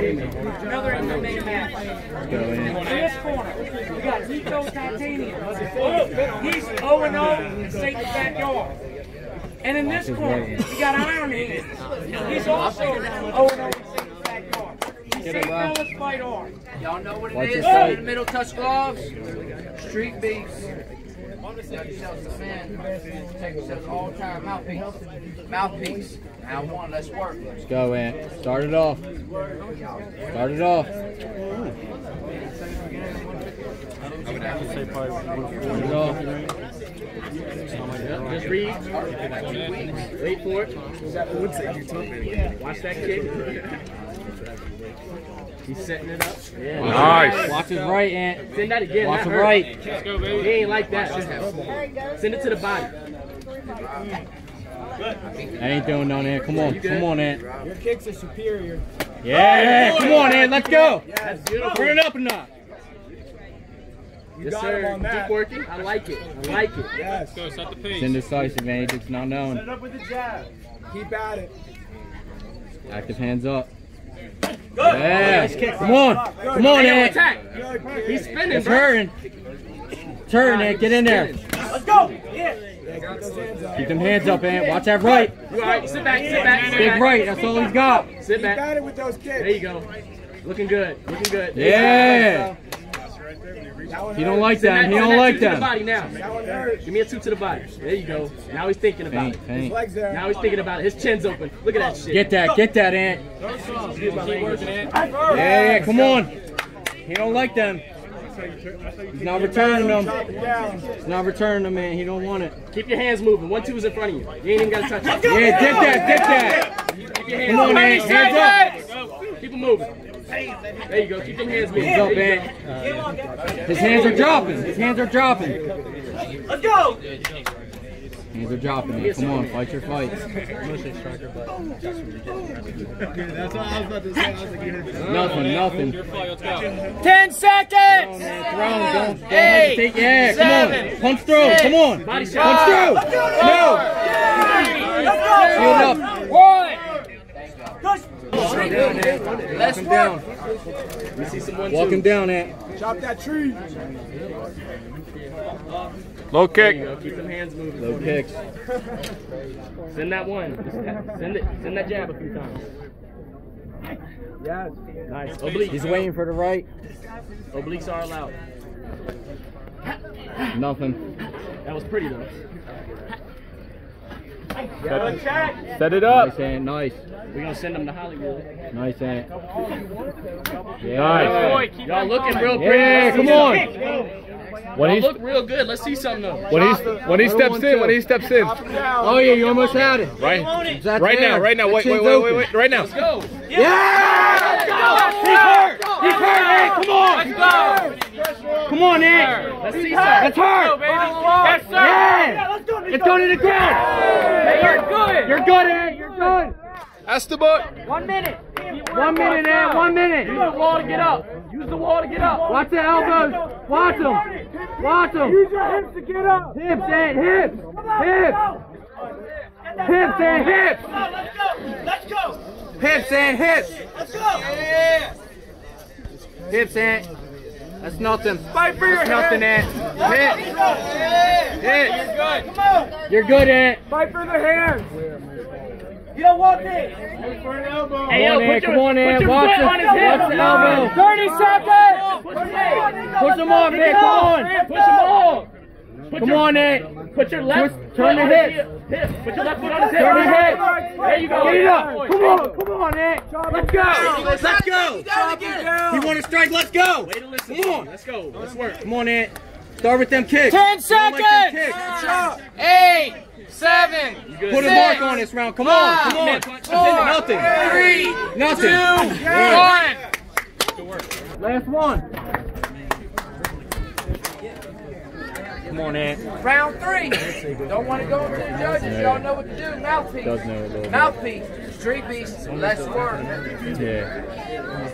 Another in the main match. In this corner, we got Niko Titanium. He's 0-0 in Satan's backyard. And in this corner, we got Ironhand. He's also 0-0 in Satan's backyard. He's St. Fellas fight hard. Y'all know what it is. In the middle, touch gloves. Street Beefs. Tell yourselves to man. Take yourselves all the time. Mouthpiece. Mouthpiece. Now one, let's work. Let's go, Ant. Start it off. Start it off. I would actually say probably 140. Just read. Wait for it. Watch that kick. He's setting it up. Yeah. Nice. Watch his right, Ant. Send that again. Watch his right. He ain't like that. Send it to the body. That ain't doing no, Ant. Come on. Come on, Ant. Your kicks are superior. Yeah. Come on, Ant. Let's go. That's beautiful. Turn it up a notch. Yes, sir. Keep working. I like it. I like it. Yes. Go. Set the pace. It's indecisive, man. It's not known. Set up with the jab. Keep at it. Active hands up. Good. Yeah. Nice. Come on. Good. Come on, Ant. He's spinning, bro. Turn. Turn, Ant. Get in there. Let's go. Yeah. Keep them hands up, Ant. Watch that right. You all right? Sit back. Sit back. Big right. That's all he's got. Sit back. Got it with those kicks. There you go. Looking good. Looking good. Yeah. He don't like that. He don't like that. Give me a two to the body. There you go. Now he's thinking about it. Now he's thinking about it. His chin's open. Look at that shit. Get that. Get that, Ant. Yeah, come on. He don't like them. He's not returning them. He's not returning them, man. He don't want it. Keep your hands moving. 1-2's in front of you. You ain't even got to touch it. Yeah, get that. Get that. Come on, man. Hands up. Keep them moving. There you go. Keep your hands moving. Up, man. His hands are dropping. His hands are dropping. Let's go. Hands are dropping. Man. Come on, fight your fight. That's what I was about to say. I was like, nothing. 10 seconds. Don't hesitate. Yeah, come on. Punch through. Come on. Punch through. No. Shield up. Let's down. We see someone walking down, Ant. Chop that tree. Low kick. There you go. Keep them hands moving. Low kicks. Send that one. Send that jab a few times. Yes. Nice. Oblique. He's waiting for the right. Obliques are allowed. Nothing. That was pretty though. Set it up. Nice, Ant. Nice. We're going to send them to Hollywood. Nice, Ant. Yeah. Nice. Y'all looking real pretty. Yeah, come on. Y'all look real good. Let's see something, though. When he steps in. Oh, yeah, you almost had it. Right now. Wait. Right now. Let's go. Yeah! Let's go. He's hurt. Come on. Let's go. Come on, Ant. Let's see something. That's hurt. Yes, sir. Yeah. It's going to the ground. Hey, you're good. You're good, Ant. You're good. That's the book. 1 minute. 1 minute, Ant. 1 minute. Use the wall to get up. Use the wall to get up. Watch the elbows. Watch them. Watch them. Use your hips to get up. Hips, Ant. Hips. Hips. Hips, Ant. Hips. Let's go. Hips, Ant. Hips. Let's go. Hips, Ant. That's nothing. Fight for your nothing, Ant. Hit. Hit. You're good. You're good, Ant. Fight for the hands. You don't want this. Fight for an elbow. Hey, yo, come on, Ant. Watch him. Watch the elbow. 30 seconds. Push him off, Ant. Come on. Push him off. Come on, Ant. Put your left foot on his hip. Put your left foot on his hip. Turn the hip. There you go. Get it up. Come on, Ant. Let's go. Let's go. He wants to strike. Let's go. Wait to listen. Come on. Let's go. Let's work. Come on, Ant. Start with them kicks. 10 seconds. 8, 7. Put a mark on this round. Come on. Come on. 4, nothing. 3, 2, 1. Good work. Last one. Come on, Ant. Round 3. Don't want to go into the judges. Y'all know what to do. Mouthpiece. Mouthpiece. Street Beefs. Let's work. Yeah.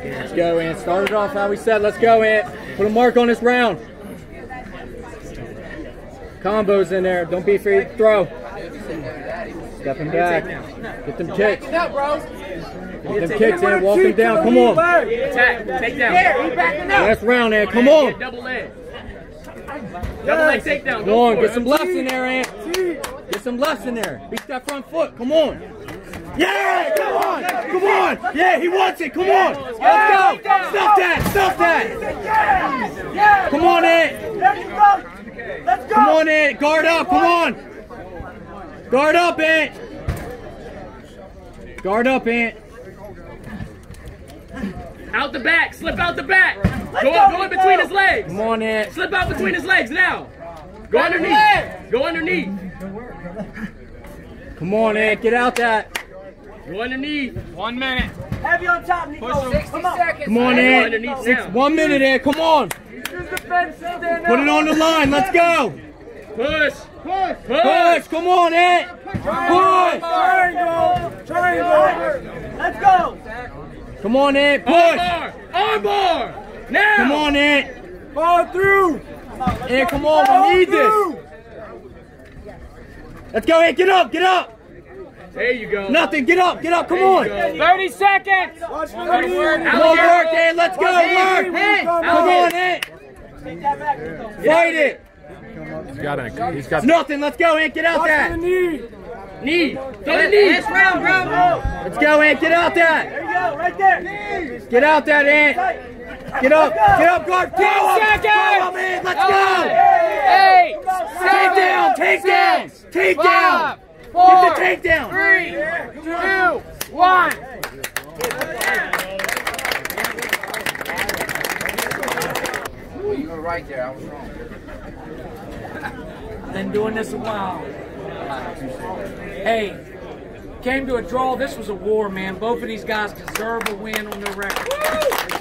Let's go, Ant. Started off how we said. Let's go, Ant. Put a mark on this round. Combos in there. Don't be afraid to throw. Stepping back. Get them kicks. Back it up, bro. Get them kicks in, walk him down, come on. Attack, take down. Last round, Ant, come on. Double leg. Double leg takedown. Go on, get some lefts in there, Ant. Get some lefts in there. Beat that front foot, come on. Yeah, come on, come on. Yeah, he wants it, come on. Let's go. Stop that, stop that. Come on, Ant. Let's go. Come on, Ant, guard up, come on. Guard up, Ant. Guard up, Ant. Out the back. Slip out the back. Go in between his legs. Come on, Ant. Slip out between his legs now. Go underneath. Go underneath. Come on, Ant. Get out that. Go underneath. 1 minute. Heavy on top, Niko. 60 seconds. Come on, Ant. 1 minute, Ant. Come on. Put it on the line. Let's go. Push. Push. Push. Come on, Ant. Push. Triangle. Let's go. Come on, Ant. Push. Armbar. Now. Come on, Ant. Fall through. Ant, come on. We need this. Let's go, Ant. Get up. Get up. There you go. Nothing. Get up. Get up. Come on. 30 seconds. Watch for the work. Come on, work, Ant. Let's go. Work. Come on, Ant. Fight it. He's got nothing. Let's go, Ant. Get out that. Knee. Throw the knee. Last round, bro. Let's go, Ant. Get out that. There you go. Right there. Knee. Get out that, Ant. Get up. Get up, guard. Go up. Go up, man. Let's go. 8. Take down. Take down. Take down. Get the takedown. 3, 2, 1. You were right there. I was wrong. Been doing this a while. Hey, came to a draw. This was a war, man. Both of these guys deserve a win on their record.